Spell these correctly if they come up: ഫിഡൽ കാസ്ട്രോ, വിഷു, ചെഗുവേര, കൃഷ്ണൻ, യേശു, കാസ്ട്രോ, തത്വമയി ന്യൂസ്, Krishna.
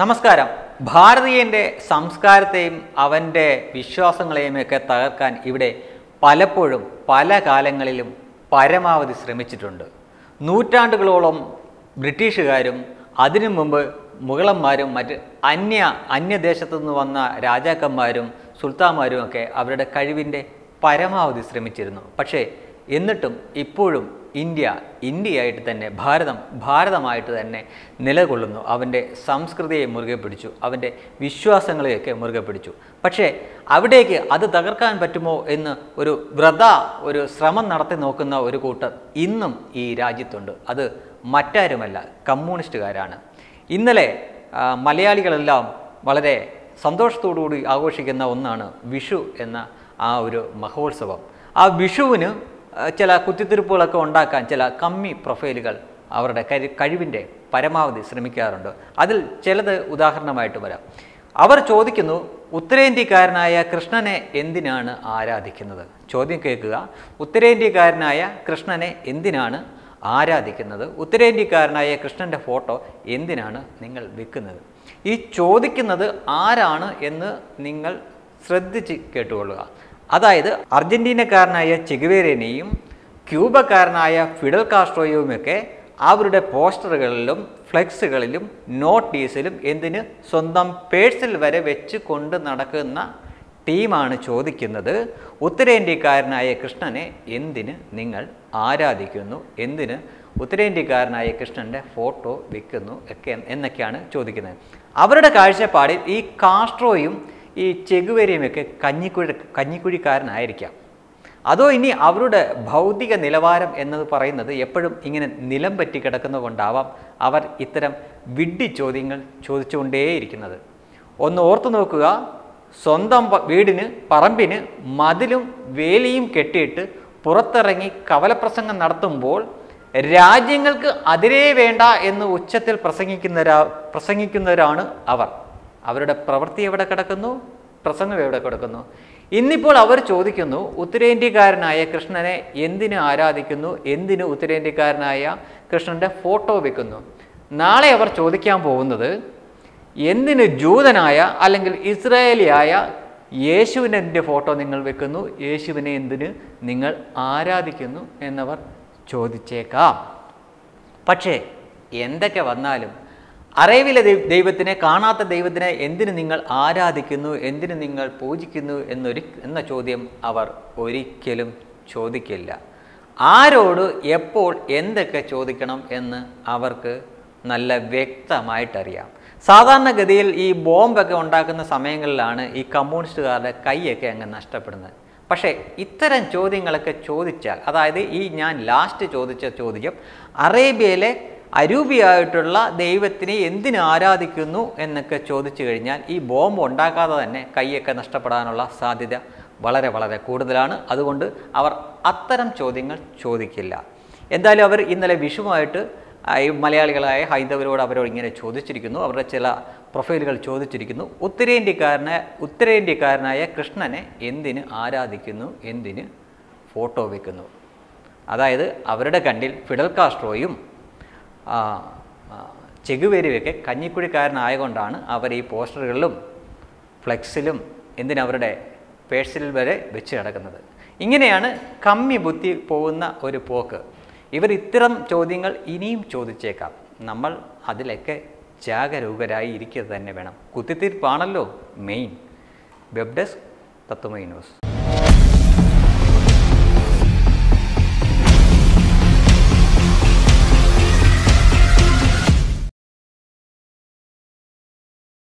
നമസ്കാരം. ഭാരതീയന്റെ സംസ്കാരത്തെയും അവന്റെ വിശ്വാസങ്ങളെയുമൊക്കെ തകർക്കാൻ ഇവിടെ പലപ്പോഴും പല കാലങ്ങളിലും പരമാവധി ശ്രമിച്ചിട്ടുണ്ട്. നൂറ്റാണ്ടുകളോളം ബ്രിട്ടീഷുകാരും അതിനു മുമ്പ് മുഗളന്മാരും മറ്റ് അന്യദേശത്തു നിന്ന് വന്ന രാജാക്കന്മാരും സുൽത്താന്മാരുമൊക്കെ അവരുടെ കഴിവിൻ്റെ പരമാവധി ശ്രമിച്ചിരുന്നു. പക്ഷേ എന്നിട്ടും ഇപ്പോഴും ഇന്ത്യയായിട്ട് തന്നെ ഭാരതമായിട്ട് തന്നെ നിലകൊള്ളുന്നു. അവൻ്റെ സംസ്കൃതിയെ മുറുകെ പിടിച്ചു, അവൻ്റെ വിശ്വാസങ്ങളെയൊക്കെ മുറുകെ പിടിച്ചു. പക്ഷേ അവിടേക്ക് അത് തകർക്കാൻ പറ്റുമോ എന്ന് ഒരു ശ്രമം നടത്തി നോക്കുന്ന ഒരു കൂട്ടർ ഇന്നും ഈ രാജ്യത്തുണ്ട്. അത് മറ്റാരുമല്ല, കമ്മ്യൂണിസ്റ്റുകാരാണ്. ഇന്നലെ മലയാളികളെല്ലാം വളരെ സന്തോഷത്തോടുകൂടി ആഘോഷിക്കുന്ന ഒന്നാണ് വിഷു എന്ന ആ ഒരു മഹോത്സവം. ആ വിഷുവിന് ചില കുത്തിത്തിരിപ്പുകളൊക്കെ ഉണ്ടാക്കാൻ ചില കമ്മി പ്രൊഫൈലുകൾ അവരുടെ കഴിവിൻ്റെ പരമാവധി ശ്രമിക്കാറുണ്ട്. അതിൽ ചിലത് ഉദാഹരണമായിട്ട് വരാം. അവർ ചോദിക്കുന്നു, ഉത്തരേന്ത്യക്കാരനായ കൃഷ്ണനെ എന്തിനാണ് ആരാധിക്കുന്നത്? ചോദ്യം കേൾക്കുക. ഉത്തരേന്ത്യക്കാരനായ കൃഷ്ണനെ എന്തിനാണ് ആരാധിക്കുന്നത്? ഉത്തരേന്ത്യക്കാരനായ കൃഷ്ണൻ്റെ ഫോട്ടോ എന്തിനാണ് നിങ്ങൾ വെക്കുന്നത്? ഈ ചോദിക്കുന്നത് ആരാണ് എന്ന് നിങ്ങൾ ശ്രദ്ധിച്ച് കേട്ടുകൊള്ളുക. അതായത് അർജന്റീനക്കാരനായ ചെഗുവേരനെയും ക്യൂബക്കാരനായ ഫിഡൽ കാസ്ട്രോയുമൊക്കെ അവരുടെ പോസ്റ്ററുകളിലും ഫ്ലെക്സുകളിലും നോട്ടീസിലും എന്തിന് സ്വന്തം പേഴ്സിൽ വരെ വെച്ച് കൊണ്ട് നടക്കുന്ന ടീമാണ് ചോദിക്കുന്നത്, ഉത്തരേന്ത്യക്കാരനായ കൃഷ്ണനെ എന്തിന് നിങ്ങൾ ആരാധിക്കുന്നു, എന്തിന് ഉത്തരേന്ത്യക്കാരനായ കൃഷ്ണൻ്റെ ഫോട്ടോ വെക്കുന്നു ഒക്കെ എന്നൊക്കെയാണ് ചോദിക്കുന്നത്. അവരുടെ കാഴ്ചപ്പാടിൽ ഈ കാസ്ട്രോയും ഈ ചെഗുവേരയുമൊക്കെ കഞ്ഞിക്കുഴിക്കാരനായിരിക്കാം. അതോ ഇനി അവരുടെ ഭൗതിക നിലവാരം എന്നത് പറയുന്നത് എപ്പോഴും ഇങ്ങനെ നിലം പറ്റി കിടക്കുന്നതുകൊണ്ടാവാം അവർ ഇത്തരം വിഡ്ഢി ചോദ്യങ്ങൾ ചോദിച്ചുകൊണ്ടേയിരിക്കുന്നത്. ഒന്ന് ഓർത്തു നോക്കുക. സ്വന്തം വീടിന് പറമ്പിന് മതിലും വേലിയും കെട്ടിയിട്ട് പുറത്തിറങ്ങി കവലപ്രസംഗം നടത്തുമ്പോൾ രാജ്യങ്ങൾക്ക് അതിരേ വേണ്ട എന്ന് ഉച്ചത്തിൽ പ്രസംഗിക്കുന്നവരാണ് അവർ. അവരുടെ പ്രവൃത്തി എവിടെ കിടക്കുന്നു, പ്രസംഗം എവിടെ കിടക്കുന്നു? ഇന്നിപ്പോൾ അവർ ചോദിക്കുന്നു, ഉത്തരേന്ത്യക്കാരനായ കൃഷ്ണനെ എന്തിനു ആരാധിക്കുന്നു, എന്തിനു ഉത്തരേന്ത്യക്കാരനായ കൃഷ്ണൻ്റെ ഫോട്ടോ വെക്കുന്നു? നാളെ അവർ ചോദിക്കാൻ പോകുന്നത്, എന്തിനു ജൂതനായ അല്ലെങ്കിൽ ഇസ്രായേലിയായ യേശുവിൻ്റെ ഫോട്ടോ നിങ്ങൾ വെക്കുന്നു, യേശുവിനെ എന്തിന് നിങ്ങൾ ആരാധിക്കുന്നു എന്നവർ ചോദിച്ചേക്കാം. പക്ഷേ എന്തൊക്കെ വന്നാലും അറിവിലെ ദൈവത്തിനെ, കാണാത്ത ദൈവത്തിനെ എന്തിനു നിങ്ങൾ ആരാധിക്കുന്നു, എന്തിനു നിങ്ങൾ പൂജിക്കുന്നു എന്ന ചോദ്യം അവർ ഒരിക്കലും ചോദിക്കില്ല. ആരോട് എപ്പോൾ എന്തൊക്കെ ചോദിക്കണം എന്ന് അവർക്ക് നല്ല വ്യക്തമായിട്ടറിയാം. സാധാരണഗതിയിൽ ഈ ബോംബൊക്കെ ഉണ്ടാക്കുന്ന സമയങ്ങളിലാണ് ഈ കമ്മ്യൂണിസ്റ്റുകാരുടെ കൈയൊക്കെ അങ്ങ് നഷ്ടപ്പെടുന്നത്. പക്ഷേ ഇത്തരം ചോദ്യങ്ങളൊക്കെ ചോദിച്ചാൽ, അതായത് ഈ ഞാൻ ലാസ്റ്റ് ചോദിച്ച ചോദ്യം, അറേബ്യയിലെ അരൂപിയായിട്ടുള്ള ദൈവത്തിനെ എന്തിനു ആരാധിക്കുന്നു എന്നൊക്കെ ചോദിച്ചു കഴിഞ്ഞാൽ ഈ ബോംബ് ഉണ്ടാക്കാതെ തന്നെ കൈയൊക്കെ നഷ്ടപ്പെടാനുള്ള സാധ്യത വളരെ വളരെ കൂടുതലാണ്. അതുകൊണ്ട് അവർ അത്തരം ചോദ്യങ്ങൾ ചോദിക്കില്ല. എന്തായാലും അവർ ഇന്നലെ വിഷുവായിട്ട് മലയാളികളായ ഹൈന്ദവരോട് അവരോട് ഇങ്ങനെ ചോദിച്ചിരിക്കുന്നു, അവരുടെ ചില പ്രൊഫൈലുകൾ ചോദിച്ചിരിക്കുന്നു, ഉത്തരേന്ത്യക്കാരനായ കൃഷ്ണനെ എന്തിന് ആരാധിക്കുന്നു, എന്തിന് ഫോട്ടോ വെക്കുന്നു? അതായത് അവരുടെ കണ്ണിൽ ഫിഡൽ കാസ്ട്രോയും ചെഗുവേരയുമൊക്കെ കഞ്ഞിക്കുഴിക്കാരനായതുകൊണ്ടാണ് അവർ ഈ പോസ്റ്ററുകളിലും ഫ്ലെക്സിലും എന്തിനവരുടെ പേഴ്സിൽ വരെ വെച്ച് നടക്കുന്നത്. ഇങ്ങനെയാണ് കമ്മി ബുദ്ധി പോകുന്ന ഒരു പോക്ക്. ഇവർ ഇത്തരം ചോദ്യങ്ങൾ ഇനിയും ചോദിച്ചേക്കാം. നമ്മൾ അതിലൊക്കെ ജാഗരൂകരായി ഇരിക്കുക തന്നെ വേണം. കുത്തിത്തീർപ്പാണല്ലോ main. Web desk തത്വമയി ന്യൂസ്.